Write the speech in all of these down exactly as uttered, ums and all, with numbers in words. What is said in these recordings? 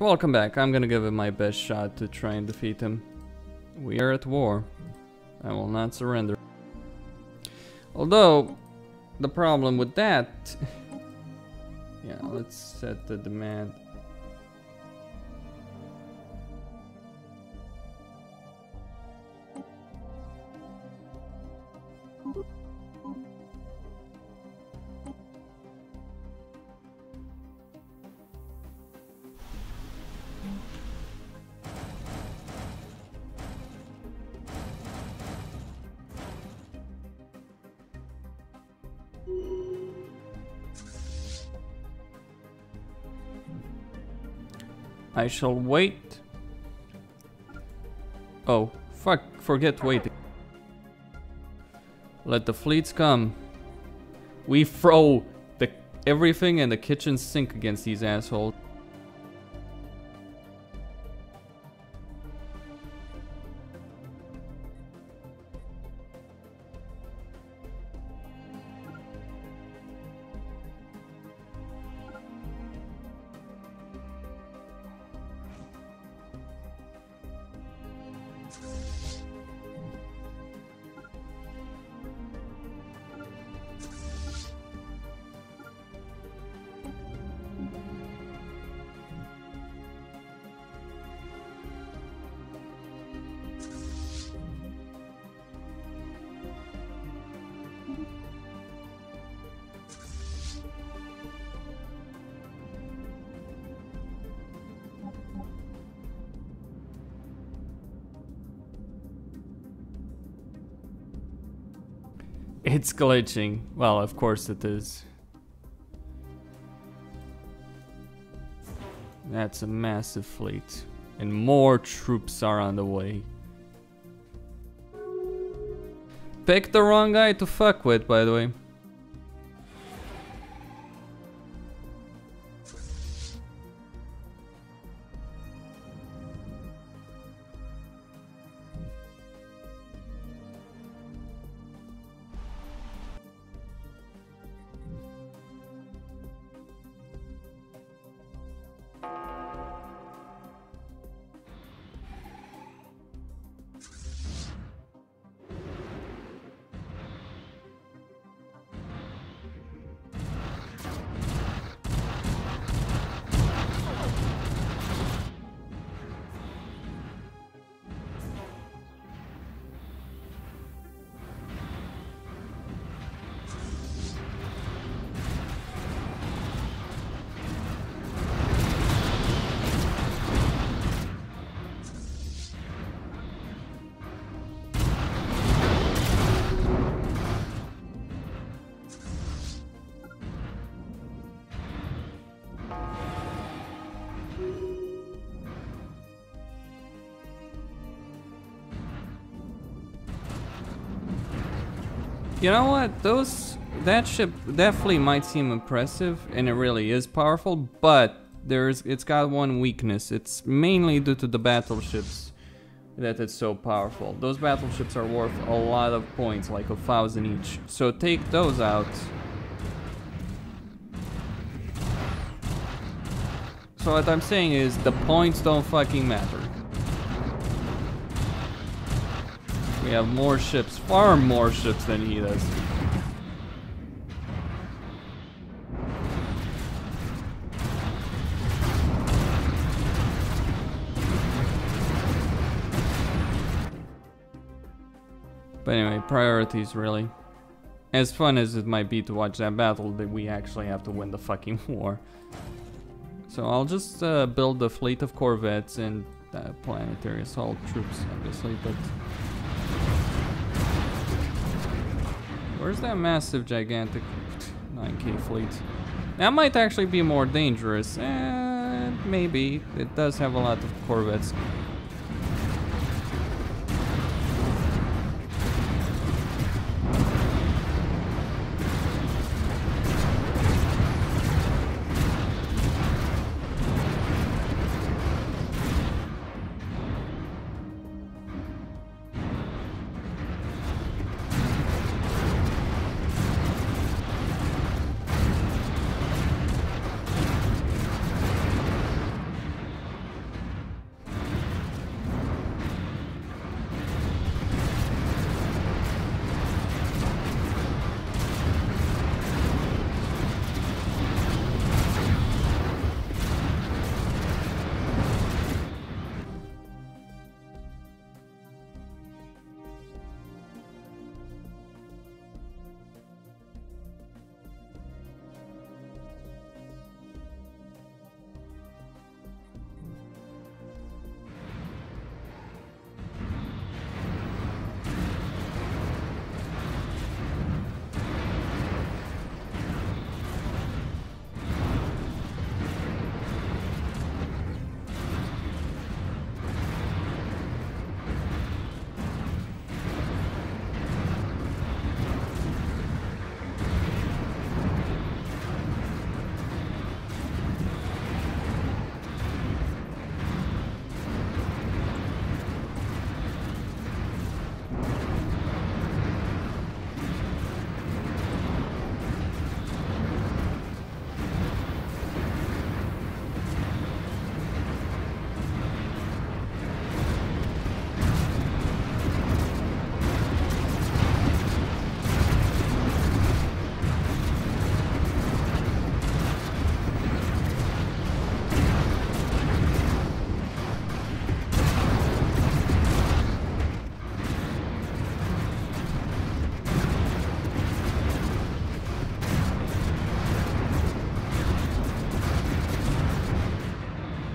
Welcome back. I'm gonna give it my best shot to try and defeat him. We are at war. I will not surrender. Although, the problem with that... yeah, let's set the demand. I shall wait. Oh, fuck, forget waiting. Let the fleets come. We throw the everything in the kitchen sink against these assholes. It's glitching. Well, of course it is. That's a massive fleet. And more troops are on the way. Pick the wrong guy to fuck with, by the way. You know what, those, that ship, that fleet might seem impressive, and it really is powerful, but there's, it's got one weakness. It's mainly due to the battleships that it's so powerful. Those battleships are worth a lot of points, like a thousand each, so take those out. So what I'm saying is, the points don't fucking matter. We have more ships, far more ships than he does. But anyway, priorities really. As fun as it might be to watch that battle, that we actually have to win the fucking war. So I'll just uh, build a fleet of corvettes and uh, planetary assault troops, obviously, but... where's that massive, gigantic nine K fleet? That might actually be more dangerous. Eh, maybe. It does have a lot of corvettes.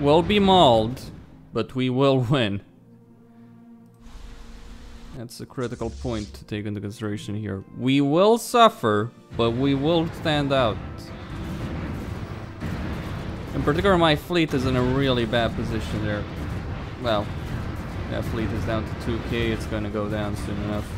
will be mauled, but we will win. That's a critical point to take into consideration here. We will suffer, but we will stand out. In particular, my fleet is in a really bad position there. Well, that fleet is down to two K, it's gonna go down soon enough.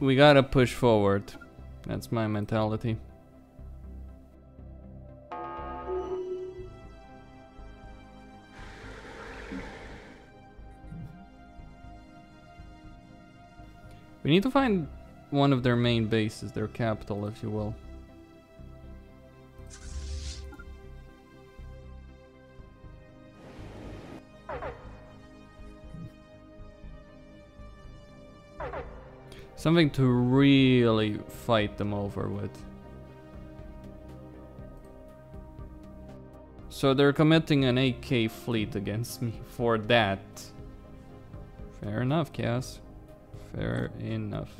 We gotta push forward. That's my mentality. We need to find one of their main bases, their capital, if you will. Something to really fight them over with. So they're committing an A K fleet against me for that. Fair enough, Cass. Fair enough.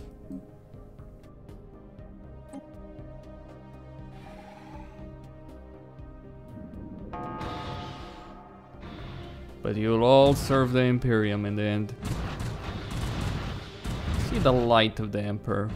But you'll all serve the Imperium in the end. The light of the Emperor.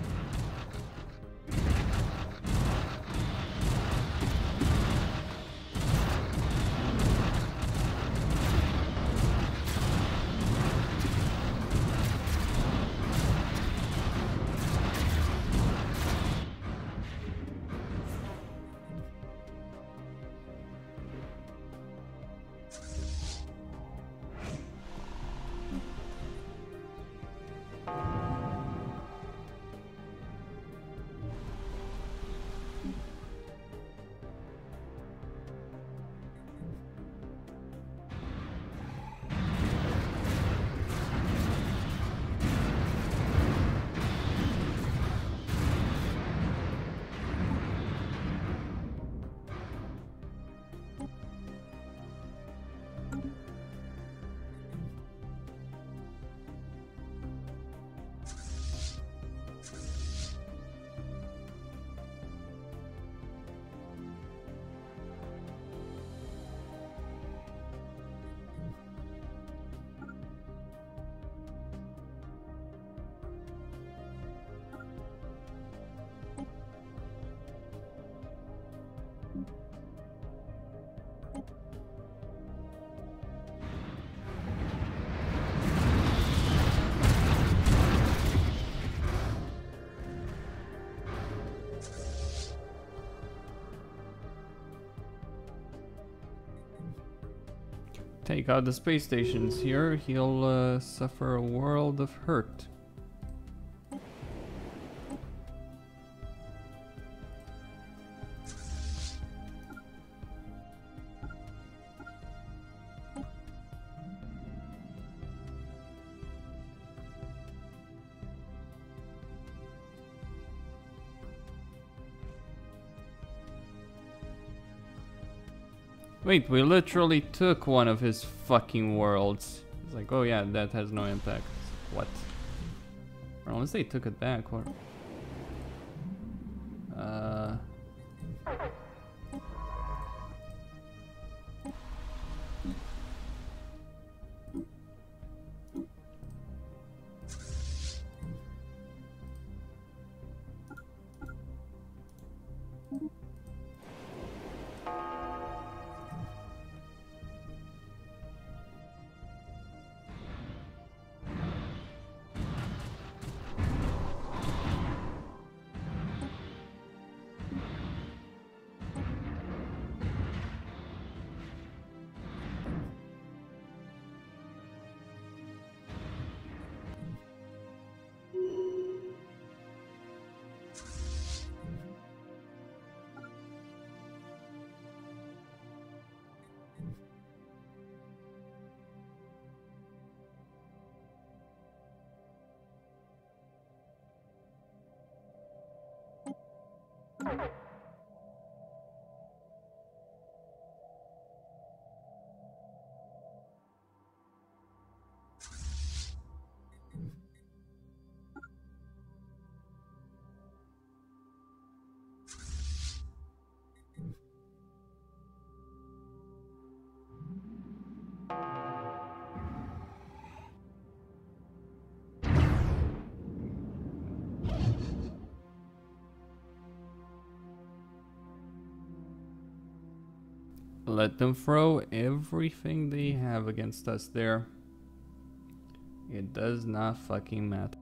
take out the space stations here, he'll uh, suffer a world of hurt. Wait, we literally took one of his fucking worlds. It's like, oh yeah, that has no impact. What? Or unless they took it back, or... Uh... Let them throw everything they have against us there. It does not fucking matter.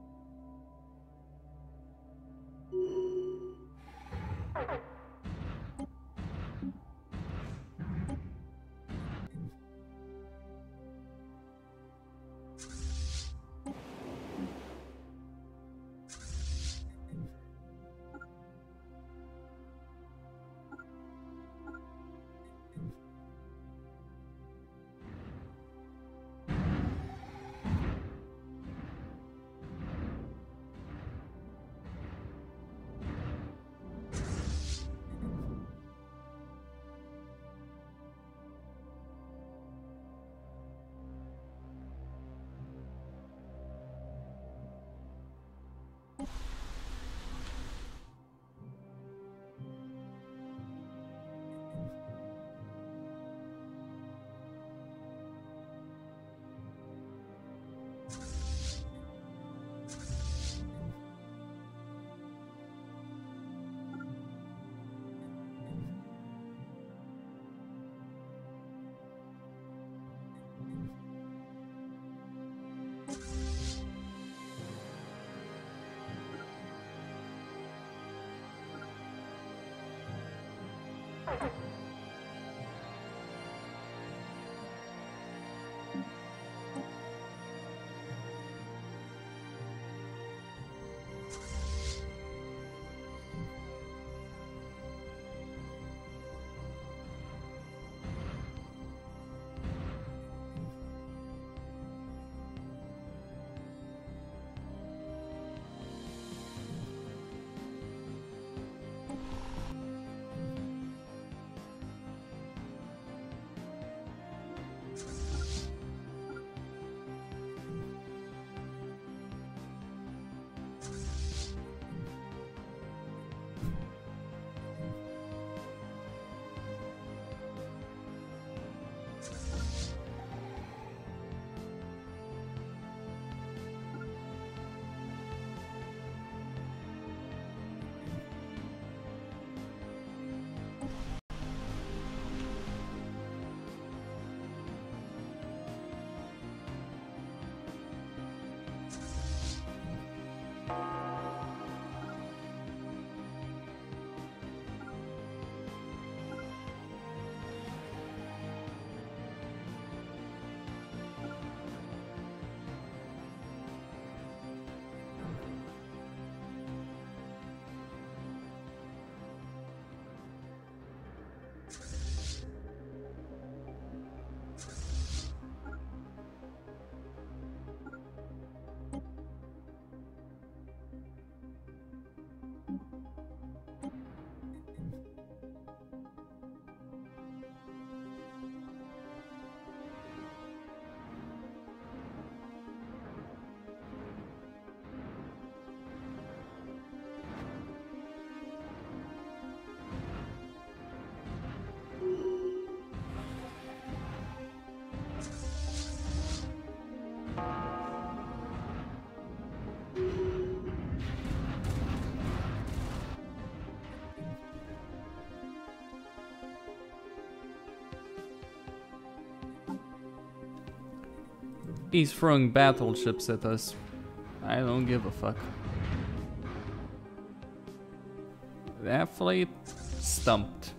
He's throwing battleships at us. I don't give a fuck. That fleet stumped.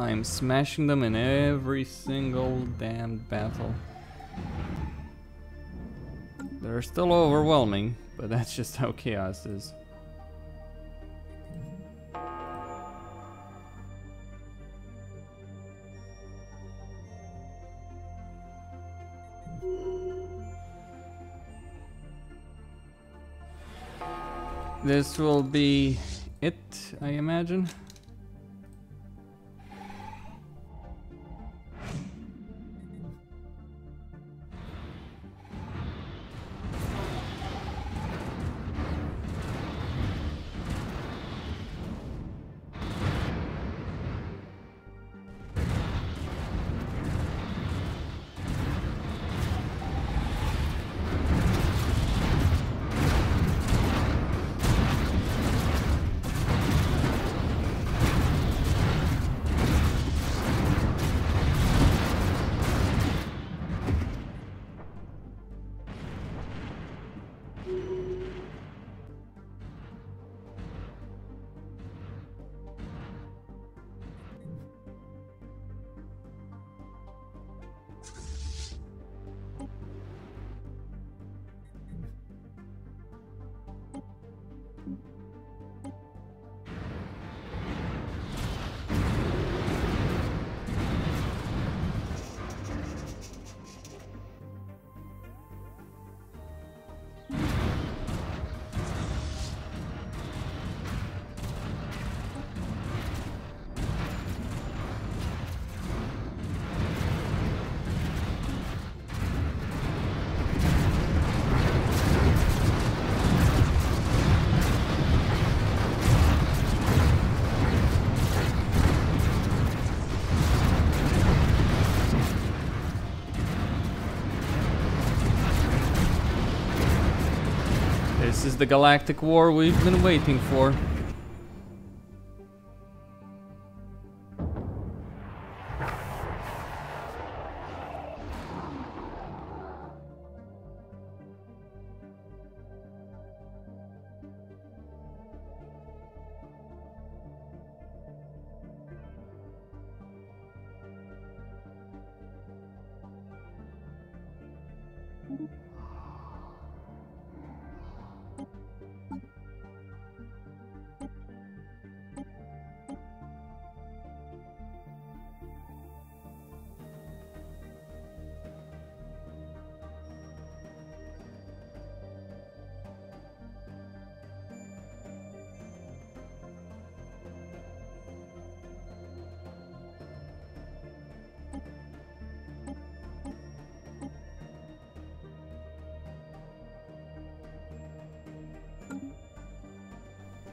I'm smashing them in every single damn battle. They're still overwhelming, but that's just how Chaos is. This will be it, I imagine. This is the galactic war we've been waiting for.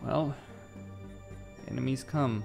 Well, enemies come.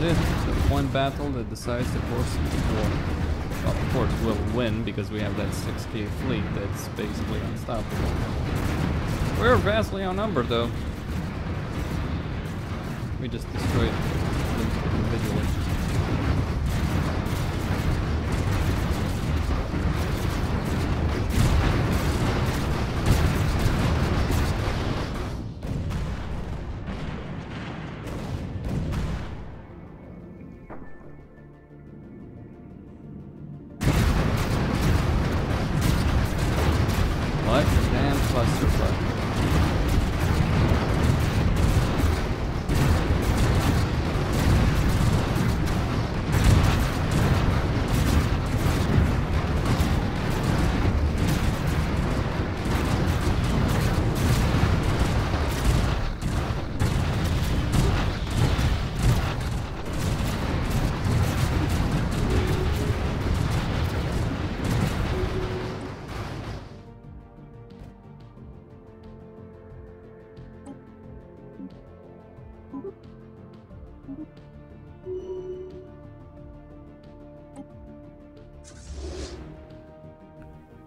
It, the one battle that decides the course of the war. Well, of course we'll win because we have that six K fleet that's basically unstoppable. We're vastly outnumbered though. We just destroyed them individually. What a damn clusterfuck.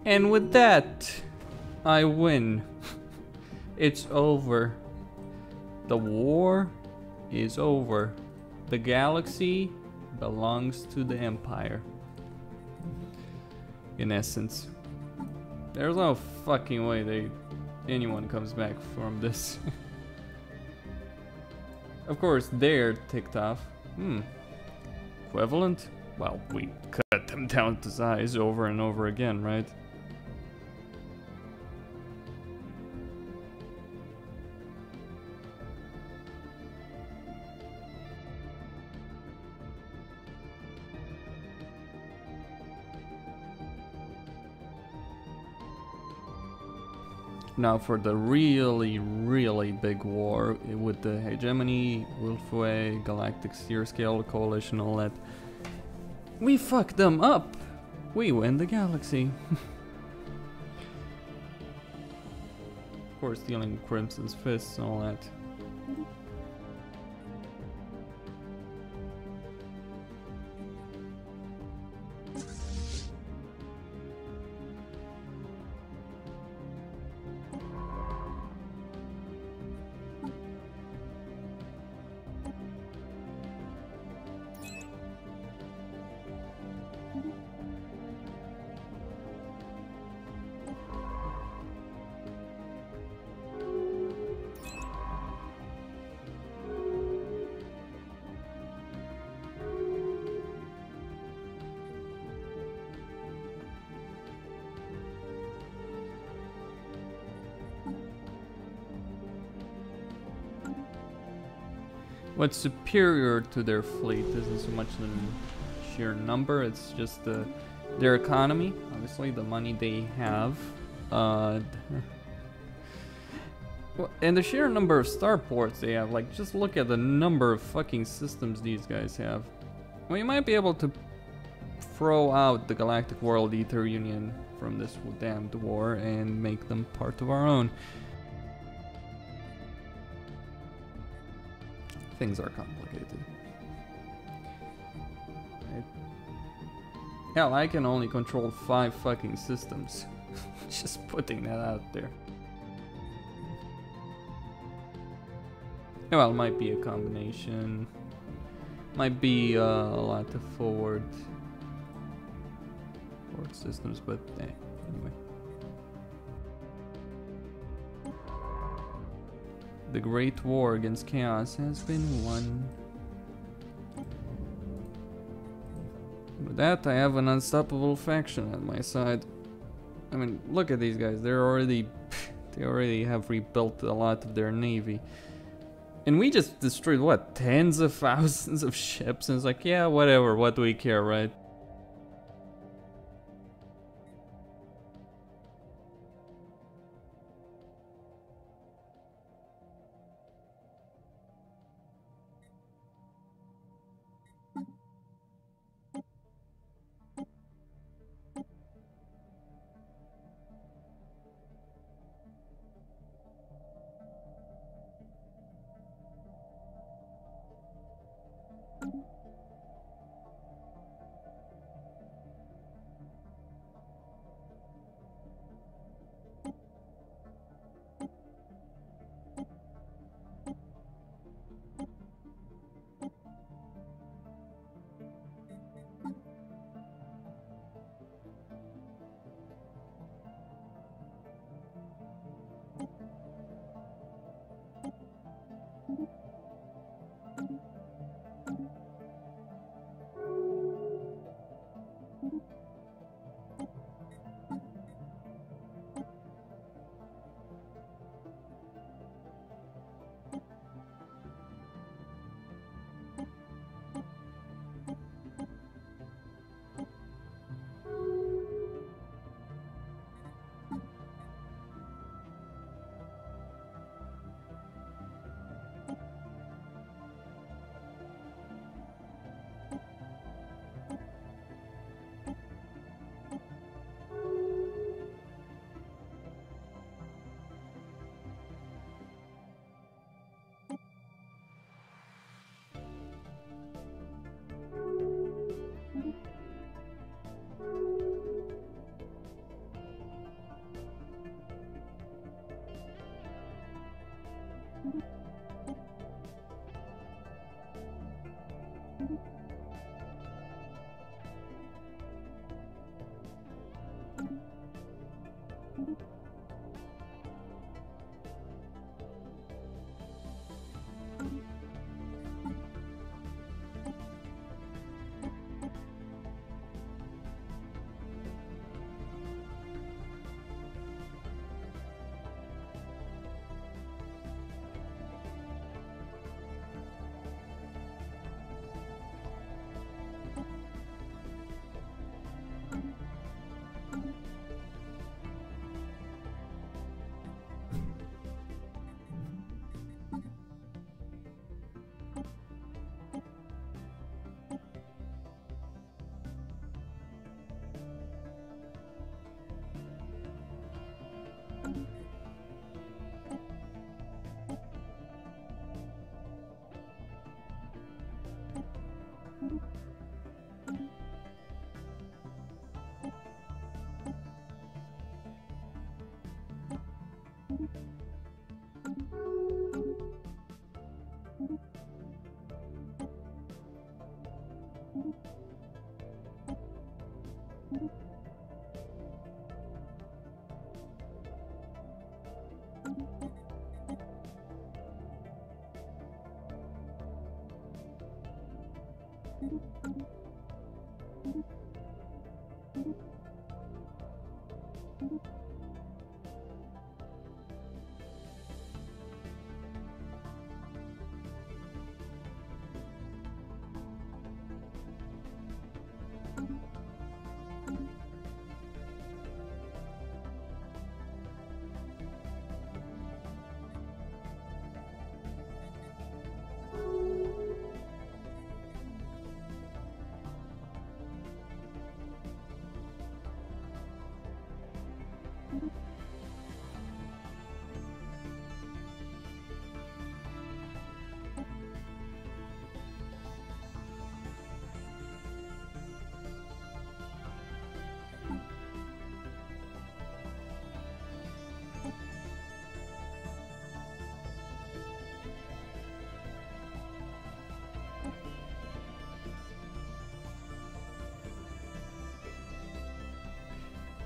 And with that, I win. It's over. The war is over. The galaxy belongs to the Empire. In essence. There's no fucking way they, anyone comes back from this. Of course, they're ticked off. Hmm. Equivalent? Well, we cut them down to size over and over again, right? Now for the really, really big war with the Hegemony, Wolfway, Galactic Steer Scale, Coalition, all that. We fucked them up! We win the galaxy! Of course, dealing with Crimson's Fists and all that. What's superior to their fleet isn't so much the sheer number, it's just the, their economy, obviously, the money they have. Uh, and the sheer number of starports they have, like, just look at the number of fucking systems these guys have. Well, you might be able to throw out the Galactic World Ether Union from this damned war and make them part of our own. Things are complicated. I, hell, I can only control five fucking systems. Just putting that out there. Well, it might be a combination. Might be uh, a lot of forward, forward systems, but eh, anyway. The Great War against Chaos has been won. With that, I have an unstoppable faction at my side. I mean, look at these guys. They're already... They already have rebuilt a lot of their navy. And we just destroyed, what, tens of thousands of ships? And it's like, yeah, whatever, what do we care, right?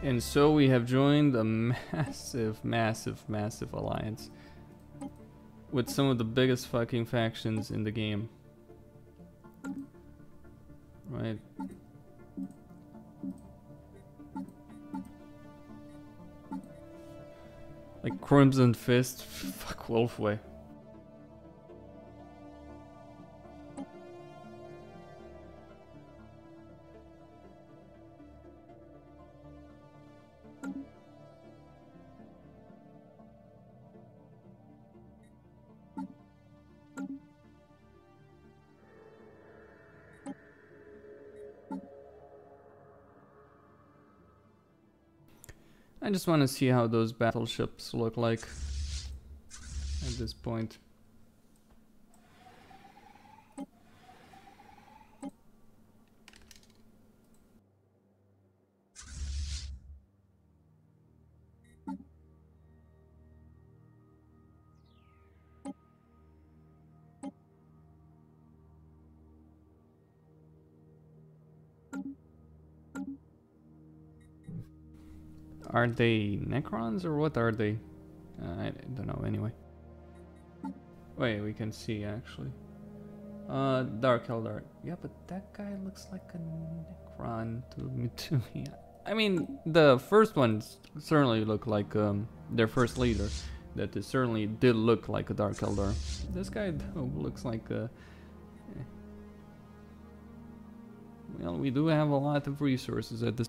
And so we have joined a massive, massive, massive alliance with some of the biggest fucking factions in the game. Right. Like Crimson Fist, fuck Wolfway. I just want to see how those battleships look like at this point. Are they Necrons or what are they? Uh, I don't know, anyway. Wait, we can see actually. Uh, Dark Eldar. Yeah, but that guy looks like a Necron to me. To me. I mean, the first ones certainly look like um, their first leader. That it certainly did look like a Dark Eldar. This guy though looks like a... Well, we do have a lot of resources at this.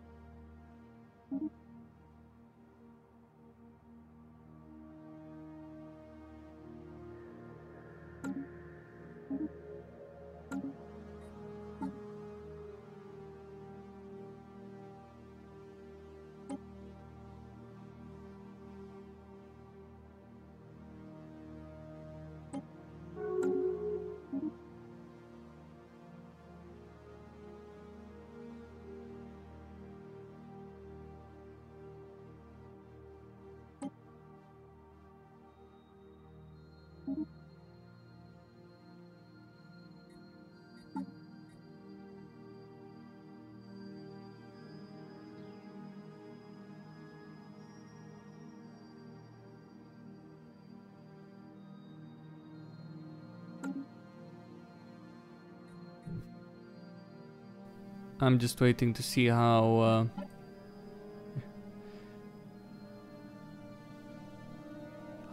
I'm just waiting to see how... Uh,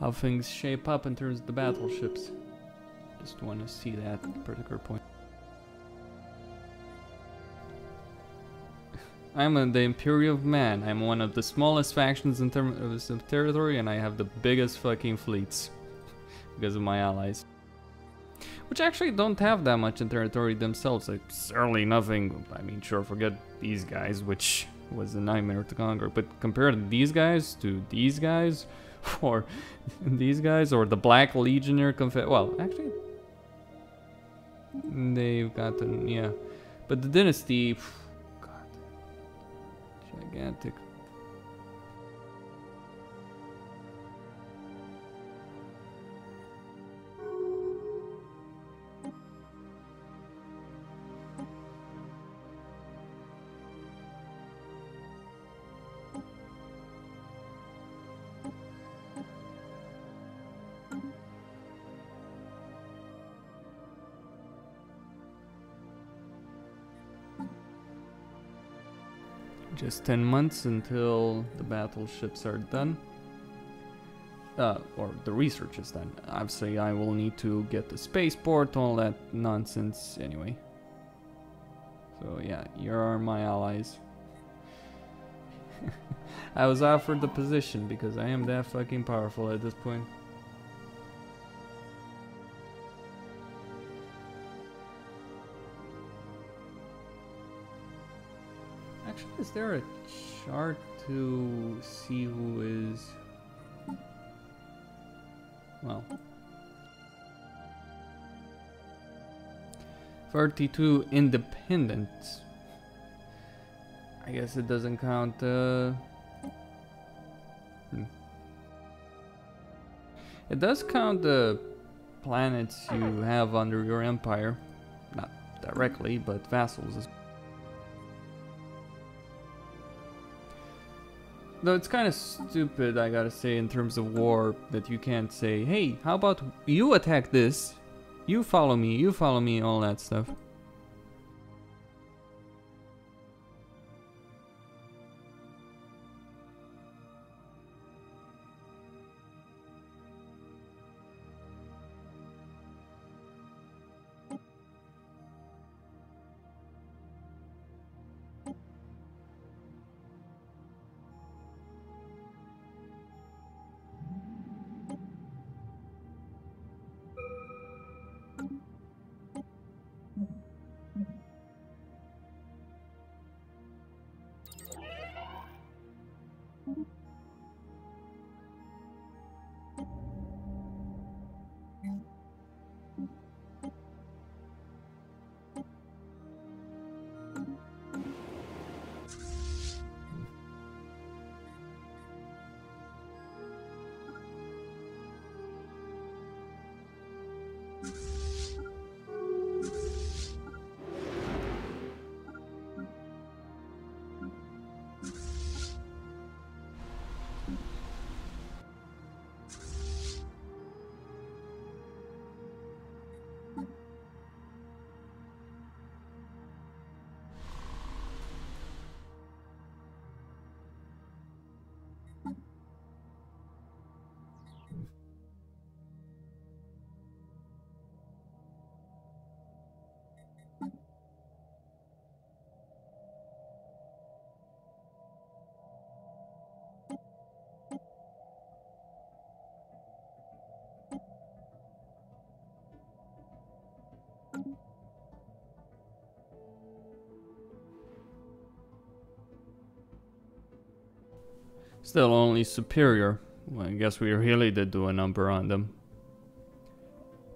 how things shape up in terms of the battleships. Just want to see that particular point. I'm in the Imperium of Man. I'm one of the smallest factions in terms of territory, and I have the biggest fucking fleets because of my allies, which actually don't have that much in territory themselves. Like, certainly nothing. I mean, sure, forget these guys, which was a nightmare to conquer. But compared these guys to these guys, or these guys, or the Black Legionnaire Confed. Well, actually, they've gotten, yeah. But the dynasty, phew, God, gigantic. Just ten months until the battleships are done, uh, or the research is done. Obviously I will need to get the spaceport, all that nonsense anyway. So yeah, here are my allies. I was offered the position because I am that fucking powerful at this point. Is there a chart to see who is... Well... thirty-two independent. I guess it doesn't count, uh... Hmm. It does count the planets you have under your empire. Not directly, but vassals as well. Though it's kind of stupid, I gotta say, in terms of war, that you can't say, hey, how about you attack this? You follow me, you follow me, all that stuff. Still only superior. Well, I guess we really did do a number on them.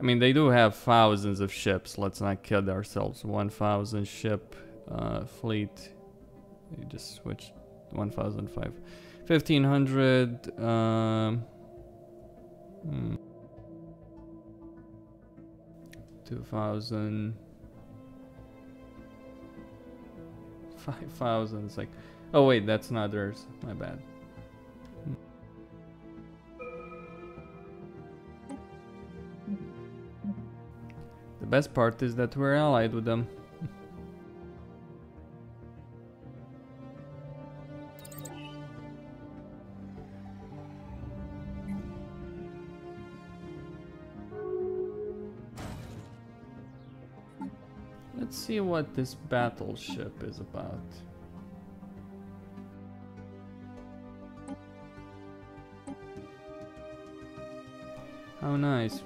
I mean, they do have thousands of ships. Let's not kid ourselves. one thousand ship uh, fleet. You just switched one thousand five. fifteen hundred. Um, hmm. two thousand. five thousand. It's like, oh wait, that's not theirs. My bad. The best part is that we're allied with them. Let's see what this battleship is about. How nice.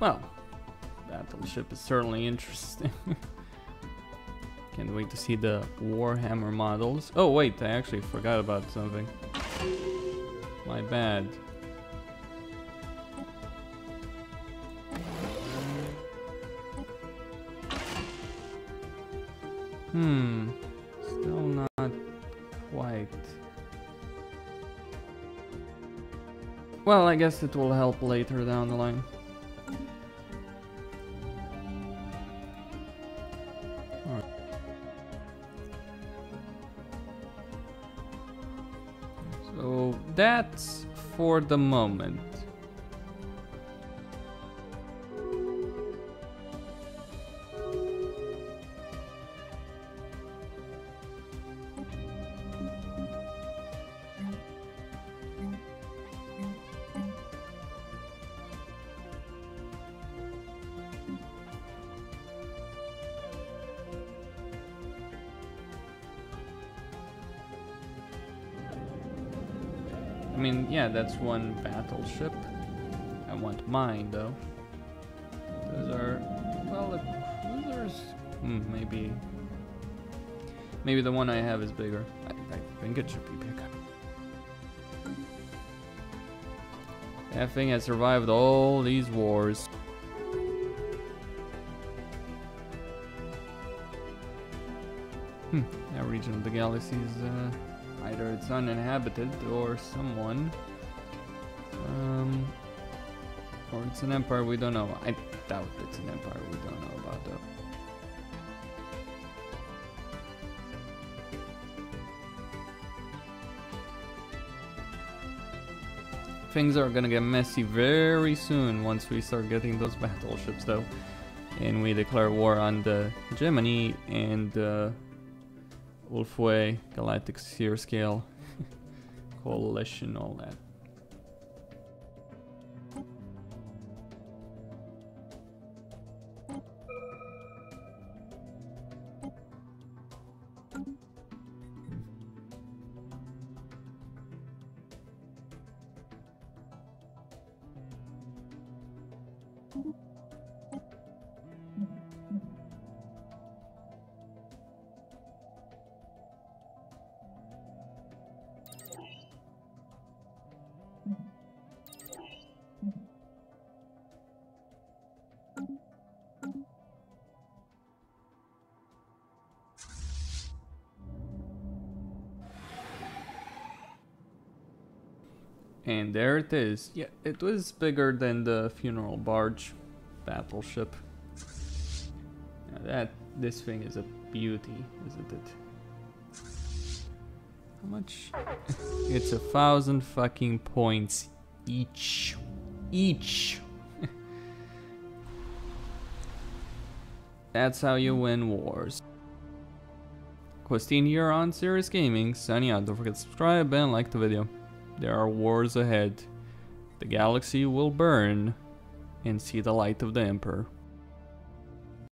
Well, battleship is certainly interesting. Can't wait to see the Warhammer models. Oh wait, I actually forgot about something. My bad. Hmm, still not quite. Well, I guess it will help later down the line. So that's for the moment. I mean, yeah, that's one battleship. I want mine, though. Those are... well, the cruisers... Mm, maybe... Maybe the one I have is bigger. I, I think it should be bigger. That thing has survived all these wars. Hmm, that region of the galaxy is... Uh, either it's uninhabited or someone... Um... Or it's an empire we don't know. I doubt it's an empire we don't know about, though. Things are gonna get messy very soon once we start getting those battleships, though, and we declare war on the Gemini and the uh, Ulfway Galactic Seer Scale Coalition, all that. And there it is. Yeah, it was bigger than the funeral barge battleship. Now that, this thing is a beauty, isn't it? How much? It's a thousand fucking points each. Each! That's how you win wars. Costin here on Serious Gaming, signing out. Don't forget to subscribe and like the video. There are wars ahead. The galaxy will burn and see the light of the Emperor.